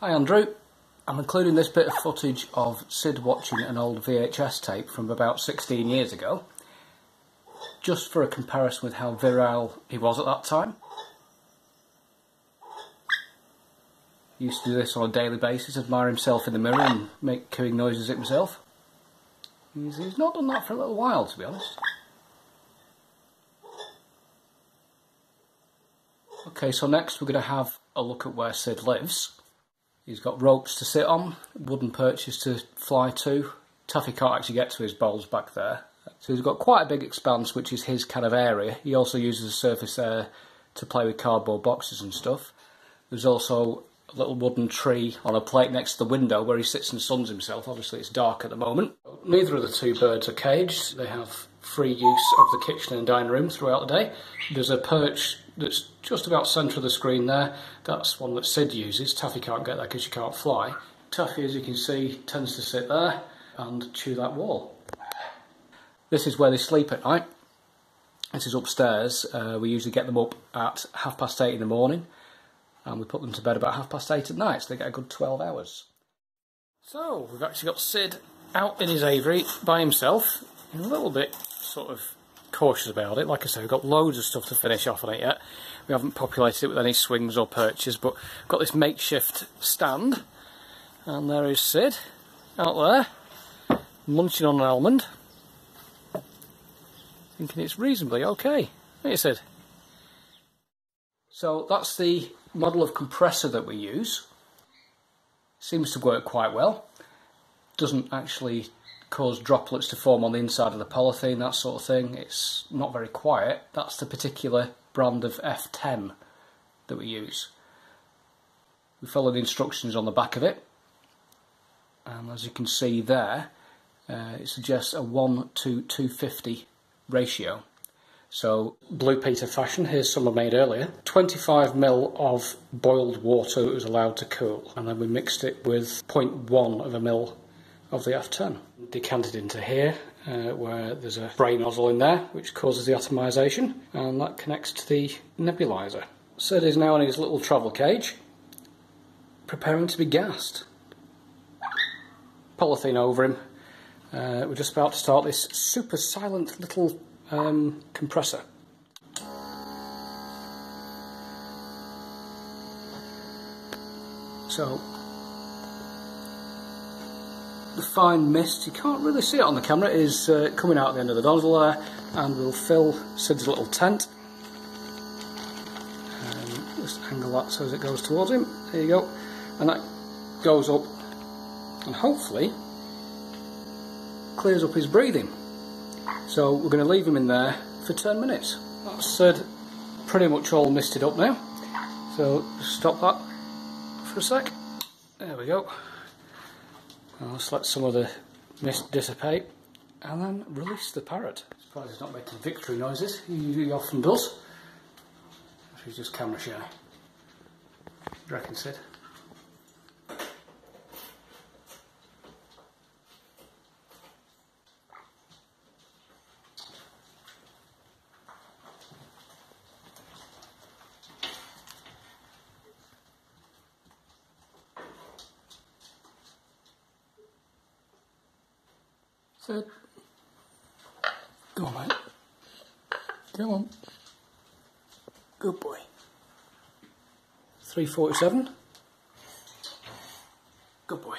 Hi Andrew, I'm including this bit of footage of Sid watching an old VHS tape from about 16 years ago, just for a comparison with how virile he was at that time. He used to do this on a daily basis, admire himself in the mirror and make cooing noises himself. He's not done that for a little while, to be honest. Okay, so next we're going to have a look at where Sid lives. He's got ropes to sit on, wooden perches to fly to. Tuffy can't actually get to his bowls back there. So he's got quite a big expanse, which is his kind of area. He also uses a surface there to play with cardboard boxes and stuff. There's also a little wooden tree on a plate next to the window where he sits and suns himself. Obviously it's dark at the moment. Neither of the two birds are caged. They have free use of the kitchen and dining room throughout the day. There's a perch that's just about centre of the screen there. That's one that Sid uses. Tuffy can't get there because she can't fly. Tuffy, as you can see, tends to sit there and chew that wall. This is where they sleep at night. This is upstairs. We usually get them up at 8:30 in the morning and we put them to bed about 8:30 at night, so they get a good 12 hours. So we've actually got Sid out in his aviary by himself. I'm a little bit sort of cautious about it. Like I say, we've got loads of stuff to finish off on it yet. We haven't populated it with any swings or perches, but we've got this makeshift stand, and there is Sid out there munching on an almond, thinking it's reasonably okay. Hey Sid. So that's the model of compressor that we use. Seems to work quite well. Doesn't actually cause droplets to form on the inside of the polythene, that sort of thing. It's not very quiet. That's the particular brand of F10 that we use. We follow the instructions on the back of it, and as you can see there, it suggests a 1 to 250 ratio. So, Blue Peter fashion, here's some I made earlier. 25 ml of boiled water that was allowed to cool, and then we mixed it with 0.1 ml of the F10. Decanted into here, where there's a spray nozzle in there, which causes the atomisation, and that connects to the nebuliser. Sid is now in his little travel cage, preparing to be gassed. Polythene over him. We're just about to start this super silent little compressor. So, the fine mist, you can't really see it on the camera, is coming out at the end of the nozzle there, and we'll fill Sid's little tent. Just angle that so as it goes towards him, there you go, and that goes up and hopefully clears up his breathing. So we're going to leave him in there for 10 minutes. That's Sid pretty much all misted up now, so stop that for a sec, there we go. Let's let some of the mist dissipate and then release the parrot. Surprised he's not making victory noises, he often does. She's just camera shy. What do you reckon, Sid? Sid. Go on, mate. Come on. Good boy. 3:47. Good boy.